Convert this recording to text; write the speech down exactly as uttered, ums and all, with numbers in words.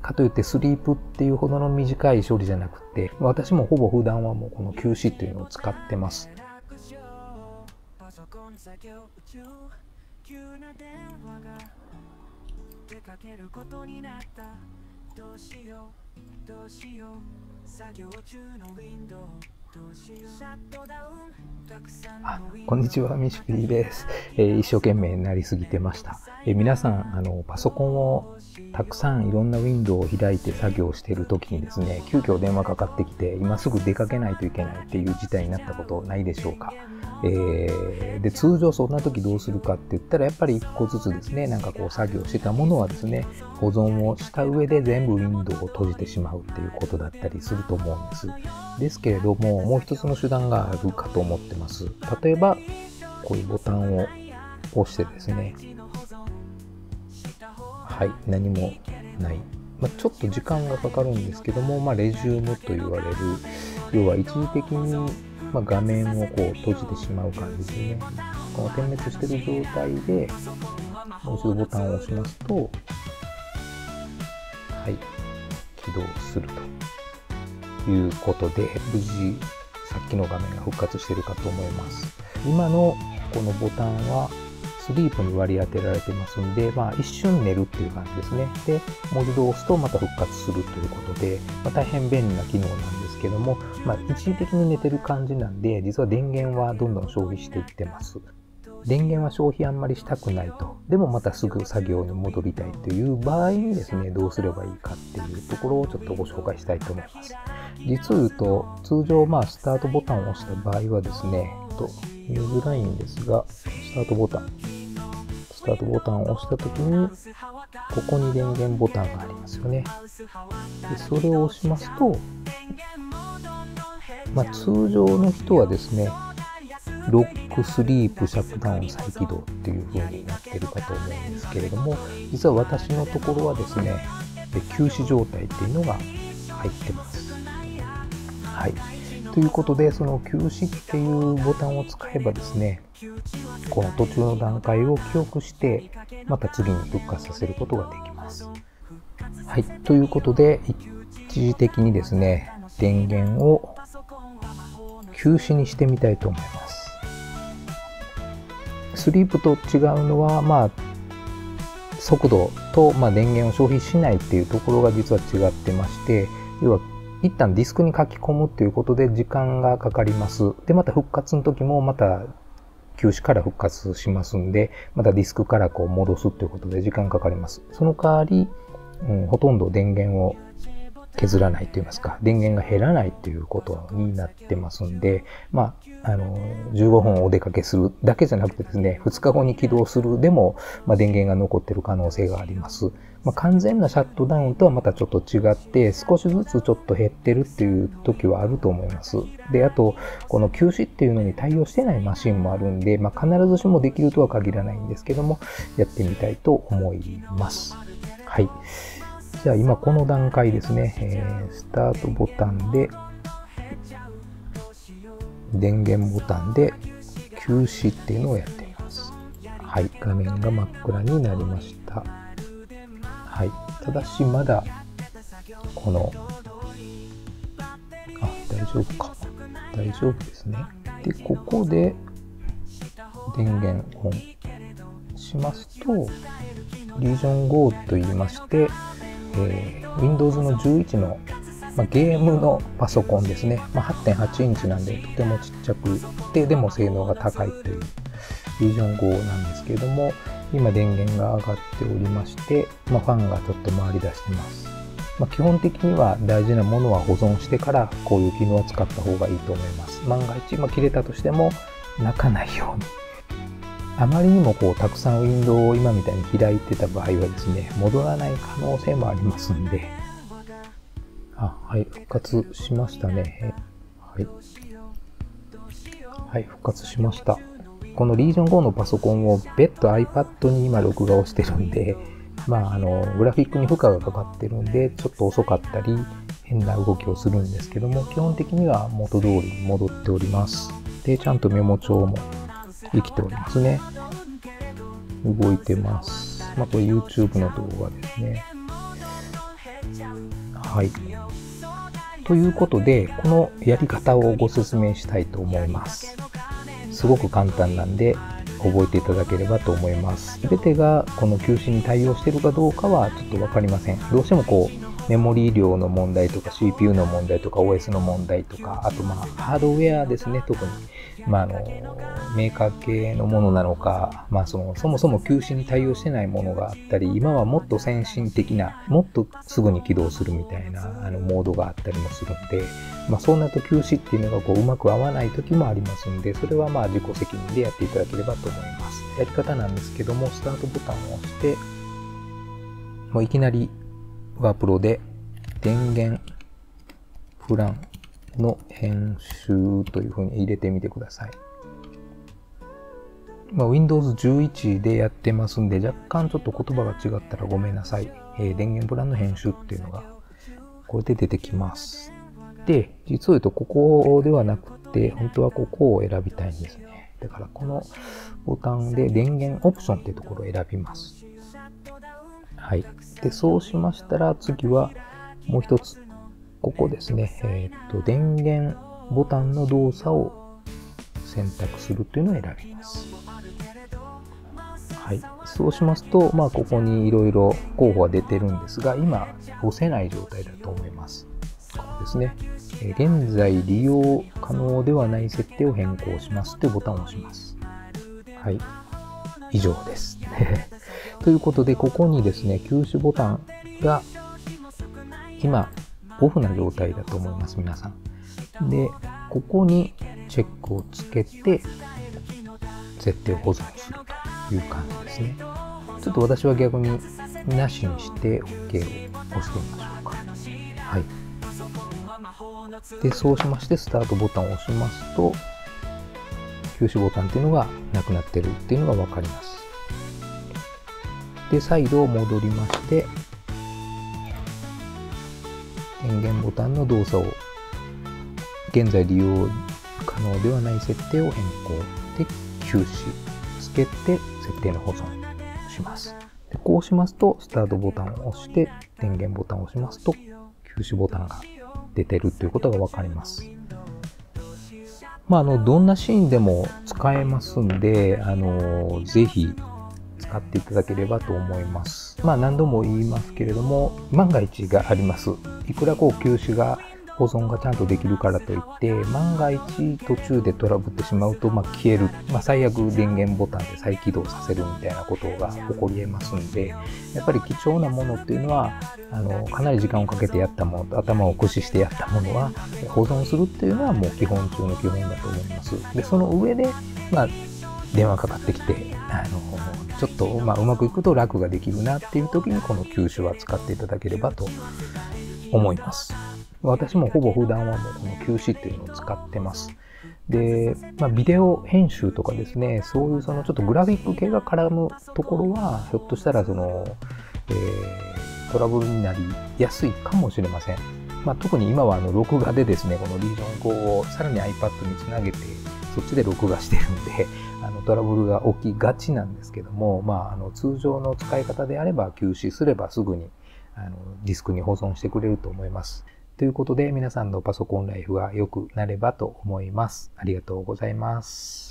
かといってスリープっていうほどの短い処理じゃなくて、私もほぼ普段はもうこの休止っていうのを使ってます。あ、こんにちは、ミシュピーです、えー、一生懸命なりすぎてました、えー、皆さんあのパソコンをたくさんいろんなウィンドウを開いて作業している時にですね、急遽電話かかってきて今すぐ出かけないといけないっていう事態になったことないでしょうか。えー、で通常そんな時どうするかって言ったら、やっぱりいっこずつですね、なんかこう作業してたものはですね、保存をした上で全部ウィンドウを閉じてしまうっていうことだったりすると思うんです。ですけれども、もう一つの手段があるかと思ってます。例えばこういうボタンを押してですね、はい、何もない、まあ、ちょっと時間がかかるんですけども、まあ、レジュームと言われる、要は一時的にまあ画面をこう閉じてしまう感じですね。この点滅している状態でもう一度ボタンを押しますと、はい、起動するということで、無事さっきの画面が復活しているかと思います。今のこのボタンはスリープに割り当てられてますんで、まあ、一瞬寝るっていう感じですね。で、文字を押すとまた復活するということで、まあ、大変便利な機能なんですけども、まあ、一時的に寝てる感じなんで、実は電源はどんどん消費していってます。電源は消費あんまりしたくないと。でもまたすぐ作業に戻りたいという場合にですね、どうすればいいかっていうところをちょっとご紹介したいと思います。実を言うと、通常まあスタートボタンを押した場合はですね、と見づらいんですが、スタートボタン。スタートボタンを押したときに、ここに電源ボタンがありますよね。でそれを押しますと、まあ、通常の人はですね、ロック、スリープ、シャットダウン、再起動っていう風になっているかと思うんですけれども、実は私のところはですね、休止状態っていうのが入ってます。はい。ということで、その休止っていうボタンを使えばですね、この途中の段階を記憶して、また次に復活させることができます。はい。ということで、一時的にですね、電源を休止にしてみたいと思います。スリープと違うのは、まあ、速度と、まあ、電源を消費しないっていうところが実は違ってまして、要は一旦ディスクに書き込むということで時間がかかります。で、また復活の時もまた休止から復活しますんで、またディスクからこう戻すということで時間かかります。その代わり、うん、ほとんど電源を削らないと言いますか、電源が減らないということになってますんで、まあ、あの、じゅうごふんお出かけするだけじゃなくてですね、ふつかごに起動するでも、まあ、電源が残っている可能性があります。まあ、完全なシャットダウンとはまたちょっと違って、少しずつちょっと減ってるっていう時はあると思います。で、あと、この休止っていうのに対応してないマシンもあるんで、まあ、必ずしもできるとは限らないんですけども、やってみたいと思います。はい。じゃあ今この段階ですね、えー、スタートボタンで電源ボタンで休止っていうのをやってみます。はい、画面が真っ暗になりました。はい、ただしまだこの、あ、大丈夫か。大丈夫ですね。で、ここで電源オンしますと、リージョンごと言いまして、えー、Windows のじゅういちの、まあ、ゲームのパソコンですね、まあ、はちてんはちインチなんでとてもちっちゃくて、でも性能が高いという リージョンご なんですけれども、今電源が上がっておりまして、まあ、ファンがちょっと回り出してます。まあ、基本的には大事なものは保存してからこういう機能を使った方がいいと思います。万が一、まあ、切れたとしても泣かないように。あまりにもこうたくさんウィンドウを今みたいに開いてた場合はですね、戻らない可能性もありますんで。あ、はい、復活しましたね。はい。はい、復活しました。このリージョンごのパソコンを別途 iPad に今録画をしてるんで、まあ、あの、グラフィックに負荷がかかってるんで、ちょっと遅かったり、変な動きをするんですけども、基本的には元通りに戻っております。で、ちゃんとメモ帳も生きておりますね。動いてます。まあ、これ YouTube の動画ですね。はい。ということで、このやり方をご説明したいと思います。すごく簡単なんで、覚えていただければと思います。全てがこの休止に対応しているかどうかはちょっと分かりません。どうしてもこうメモリー量の問題とか シーピーユー の問題とか オーエス の問題とか、あとまあハードウェアですね、特に、まあ、あのメーカー系のものなのか、まあ、そのそもそも休止に対応してないものがあったり、今はもっと先進的な、もっとすぐに起動するみたいなあのモードがあったりもするんで、まあ、そうなると休止っていうのがこううまく合わない時もありますんで、それはまあ自己責任でやっていただければと思います。やり方なんですけども、スタートボタンを押して、もういきなりワープロで電源プランの編集というふうに入れてみてください。まあ、ウィンドウズイレブン でやってますんで、若干ちょっと言葉が違ったらごめんなさい。えー、電源プランの編集っていうのがこれで出てきます。で、実を言うとここではなくて、本当はここを選びたいんですね。だからこのボタンで電源オプションっていうところを選びます。はい。で、そうしましたら次はもう一つ、ここですね。えっと、電源ボタンの動作を選択するというのを選びます。はい。そうしますと、まあ、ここにいろいろ候補は出てるんですが、今押せない状態だと思います。ここですね。現在利用可能ではない設定を変更しますというボタンを押します。はい。以上です。ということで、ここにですね、休止ボタンが今オフな状態だと思います、皆さん。で、ここにチェックをつけて、設定を保存するという感じですね。ちょっと私は逆になしにして OK を押してみましょうか。はい。で、そうしまして、スタートボタンを押しますと、休止ボタンっていうのがなくなってるっていうのがわかります。で、再度戻りまして、電源ボタンの動作を、現在利用可能ではない設定を変更で、休止つけて、設定の保存します。で、こうしますと、スタートボタンを押して、電源ボタンを押しますと、休止ボタンが出てるということが分かります。まあ、あのどんなシーンでも使えますんで、あのぜひ使っていただければと思います。まあ、何度も言いますけれども、万が一があります。いくらこう休止が保存がちゃんとできるからといって、万が一途中でトラブってしまうと、まあ、消える、まあ、最悪電源ボタンで再起動させるみたいなことが起こりえますんで、やっぱり貴重なものっていうのは、あのかなり時間をかけてやったもの、頭を駆使してやったものは保存するっていうのはもう基本中の基本だと思います。で、その上で、まあ、電話かかってきて、あのちょっと、まあ、うまくいくと楽ができるなっていう時にこの休止は使っていただければと思います。私もほぼ普段はもうこの休止っていうのを使ってます。で、まあ、ビデオ編集とかですね、そういうそのちょっとグラフィック系が絡むところは、ひょっとしたらその、えー、トラブルになりやすいかもしれません。まあ、特に今はあの録画でですね、このリージョンファイブをさらに iPad につなげて、そっちで録画してるんで、あのトラブルが起きがちなんですけども、まあ、あの通常の使い方であれば休止すればすぐにあのディスクに保存してくれると思います。ということで、皆さんのパソコンライフが良くなればと思います。ありがとうございます。